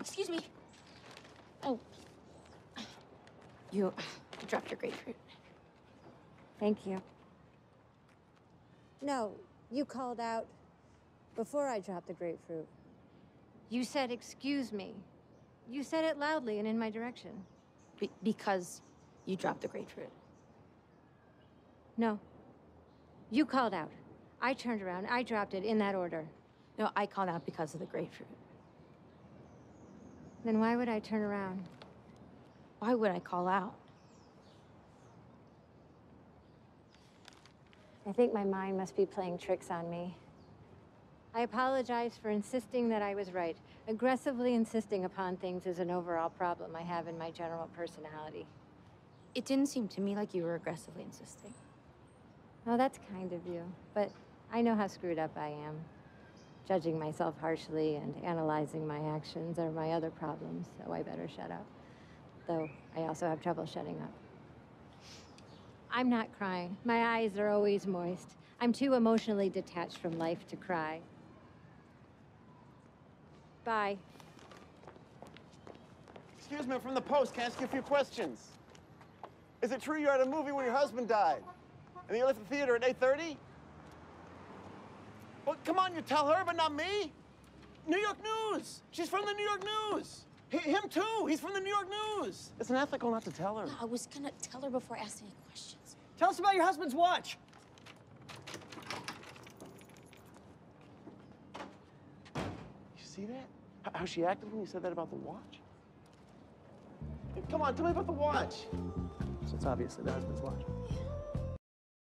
Excuse me. Oh. You dropped your grapefruit. Thank you. No, you called out before I dropped the grapefruit. You said, excuse me. You said it loudly and in my direction. Because you dropped the grapefruit. No. You called out. I turned around. I dropped it in that order. No, I called out because of the grapefruit. Then why would I turn around? Why would I call out? I think my mind must be playing tricks on me. I apologize for insisting that I was right. Aggressively insisting upon things is an overall problem I have in my general personality. It didn't seem to me like you were aggressively insisting. Oh, that's kind of you, but I know how screwed up I am. Judging myself harshly and analyzing my actions are my other problems, so I better shut up. Though I also have trouble shutting up. I'm not crying. My eyes are always moist. I'm too emotionally detached from life to cry. Bye. Excuse me, I'm from the Post. Can I ask you a few questions? Is it true you're at a movie where your husband died? And then you left the theater at 8:30? Well, come on, you tell her, but not me. New York News. She's from the New York News. Him too. He's from the New York News. It's unethical not to tell her. No, I was gonna tell her before I asked any questions. Tell us about your husband's watch. See that? How she acted when you said that about the watch? Come on, tell me about the watch. So it's obviously the husband's watch.